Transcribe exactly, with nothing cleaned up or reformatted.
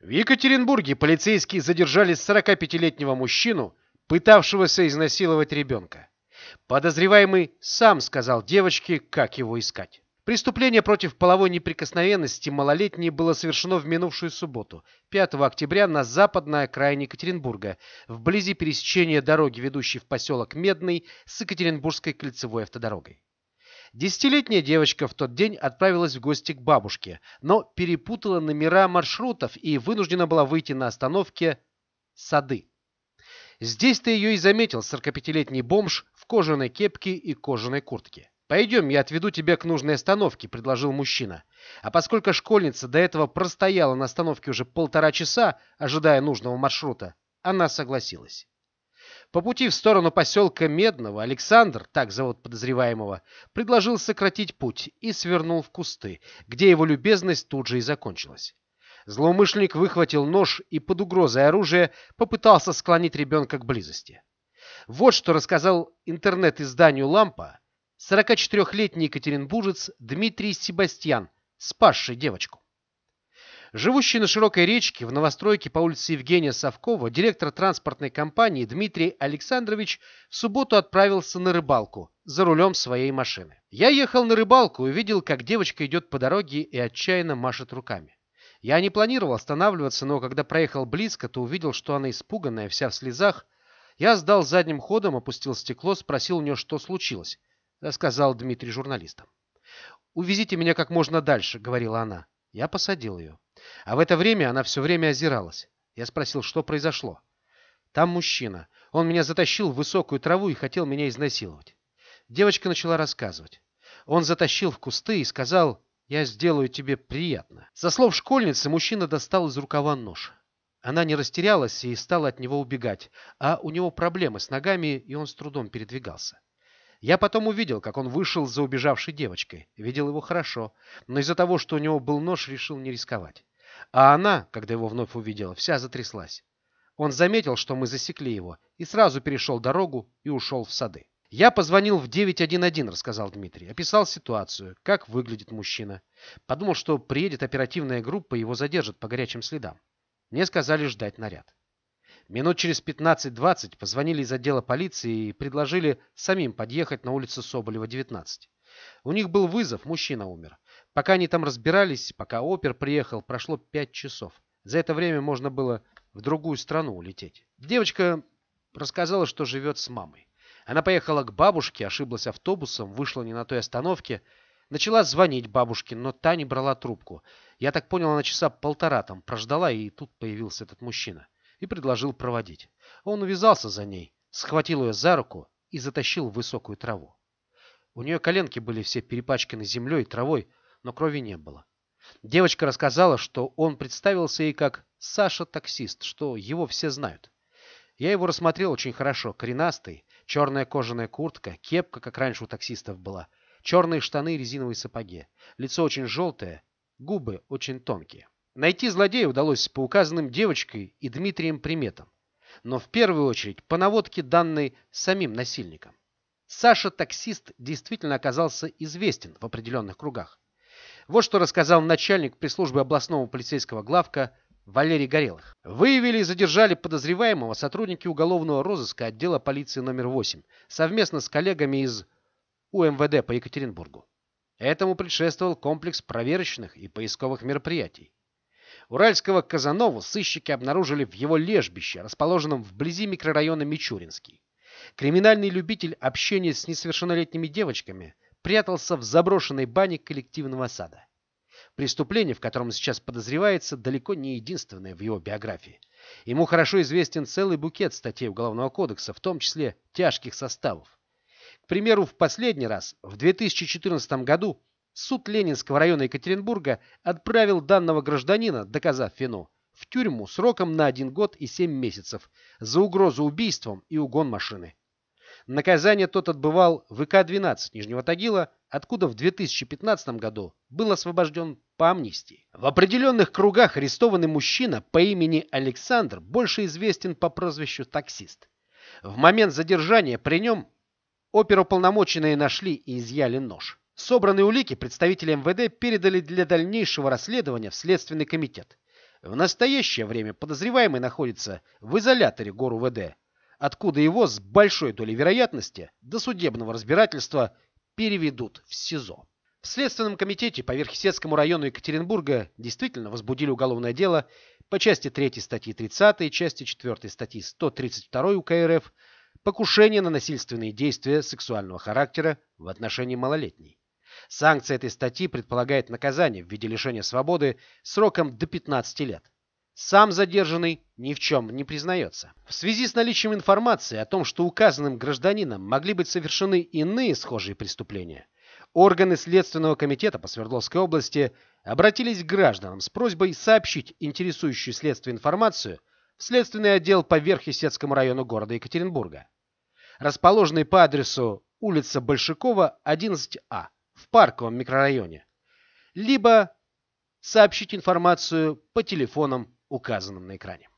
В Екатеринбурге полицейские задержали сорокапятилетнего мужчину, пытавшегося изнасиловать ребенка. Подозреваемый сам сказал девочке, как его искать. Преступление против половой неприкосновенности малолетней было совершено в минувшую субботу, пятого октября, на западной окраине Екатеринбурга, вблизи пересечения дороги, ведущей в поселок Медный, с Екатеринбургской кольцевой автодорогой. Десятилетняя девочка в тот день отправилась в гости к бабушке, но перепутала номера маршрутов и вынуждена была выйти на остановке Сады. Здесь-то ее и заметил сорокапятилетний бомж в кожаной кепке и кожаной куртке. «Пойдем, я отведу тебя к нужной остановке», — предложил мужчина. А поскольку школьница до этого простояла на остановке уже полтора часа, ожидая нужного маршрута, она согласилась. По пути в сторону поселка Медного Александр, так зовут подозреваемого, предложил сократить путь и свернул в кусты, где его любезность тут же и закончилась. Злоумышленник выхватил нож и под угрозой оружия попытался склонить ребенка к близости. Вот что рассказал интернет-изданию «Лампа» сорокачетырёхлетний екатеринбуржец Дмитрий Себастьян, спасший девочку. Живущий на широкой речке в новостройке по улице Евгения Савкова директор транспортной компании Дмитрий Александрович в субботу отправился на рыбалку за рулем своей машины. «Я ехал на рыбалку и увидел, как девочка идет по дороге и отчаянно машет руками. Я не планировал останавливаться, но когда проехал близко, то увидел, что она испуганная, вся в слезах. Я сдал задним ходом, опустил стекло, спросил у нее, что случилось», — рассказал Дмитрий журналистам. «Увезите меня как можно дальше», — говорила она. Я посадил ее. А в это время она все время озиралась. Я спросил, что произошло. «Там мужчина. Он меня затащил в высокую траву и хотел меня изнасиловать». Девочка начала рассказывать. «Он затащил в кусты и сказал: я сделаю тебе приятно». Со слов школьницы, мужчина достал из рукава нож. Она не растерялась и стала от него убегать, а у него проблемы с ногами, и он с трудом передвигался. Я потом увидел, как он вышел за убежавшей девочкой. Видел его хорошо, но из-за того, что у него был нож, решил не рисковать. А она, когда его вновь увидела, вся затряслась. Он заметил, что мы засекли его, и сразу перешел дорогу и ушел в сады. «Я позвонил в девять один один, рассказал Дмитрий. Описал ситуацию, как выглядит мужчина. Подумал, что приедет оперативная группа и его задержат по горячим следам. Мне сказали ждать наряд. Минут через пятнадцать-двадцать позвонили из отдела полиции и предложили самим подъехать на улицу Соболева, девятнадцать. У них был вызов, мужчина умер. Пока они там разбирались, пока опер приехал, прошло пять часов. За это время можно было в другую страну улететь». Девочка рассказала, что живет с мамой. Она поехала к бабушке, ошиблась автобусом, вышла не на той остановке, начала звонить бабушке, но та не брала трубку. Я так понял, она часа полтора там прождала, и тут появился этот мужчина и предложил проводить. Он увязался за ней, схватил ее за руку и затащил в высокую траву. У нее коленки были все перепачканы землей и травой, но крови не было. Девочка рассказала, что он представился ей как Саша-таксист, что его все знают. «Я его рассмотрел очень хорошо. Коренастый, черная кожаная куртка, кепка, как раньше у таксистов была, черные штаны и резиновые сапоги. Лицо очень желтое, губы очень тонкие». Найти злодея удалось по указанным девочкой и Дмитрием приметам, но в первую очередь по наводке, данной самим насильником. Саша-таксист действительно оказался известен в определенных кругах. Вот что рассказал начальник пресс-службы областного полицейского главка Валерий Горелых. «Выявили и задержали подозреваемого сотрудники уголовного розыска отдела полиции номер восемь совместно с коллегами из У М В Д по Екатеринбургу. Этому предшествовал комплекс проверочных и поисковых мероприятий. Уральского Казанову сыщики обнаружили в его лежбище, расположенном вблизи микрорайона Мичуринский. Криминальный любитель общения с несовершеннолетними девочками прятался в заброшенной бане коллективного сада. Преступление, в котором сейчас подозревается, далеко не единственное в его биографии. Ему хорошо известен целый букет статей Уголовного кодекса, в том числе тяжких составов. К примеру, в последний раз, в две тысячи четырнадцатом году, суд Ленинского района Екатеринбурга отправил данного гражданина, доказав вину, в тюрьму сроком на один год и семь месяцев за угрозу убийством и угон машины. Наказание тот отбывал в И К двенадцать Нижнего Тагила, откуда в две тысячи пятнадцатом году был освобожден по амнистии. В определенных кругах арестованный мужчина по имени Александр больше известен по прозвищу «таксист». В момент задержания при нем оперуполномоченные нашли и изъяли нож. Собранные улики представители М В Д передали для дальнейшего расследования в Следственный комитет. В настоящее время подозреваемый находится в изоляторе ГОРУВД, откуда его с большой долей вероятности до судебного разбирательства переведут в СИЗО. В Следственном комитете по Верх-Исетскому району Екатеринбурга действительно возбудили уголовное дело по части третьей статьи тридцатой, части четвёртой статьи сто тридцать два УК РФ «Покушение на насильственные действия сексуального характера в отношении малолетней». Санкция этой статьи предполагает наказание в виде лишения свободы сроком до пятнадцати лет. Сам задержанный ни в чем не признается. В связи с наличием информации о том, что указанным гражданином могли быть совершены иные схожие преступления, органы Следственного комитета по Свердловской области обратились к гражданам с просьбой сообщить интересующую следствие информацию в Следственный отдел по Верх-Исетскому району города Екатеринбурга, расположенный по адресу улица Большакова, одиннадцать А, в Парковом микрорайоне, либо сообщить информацию по телефонам, указанным на экране.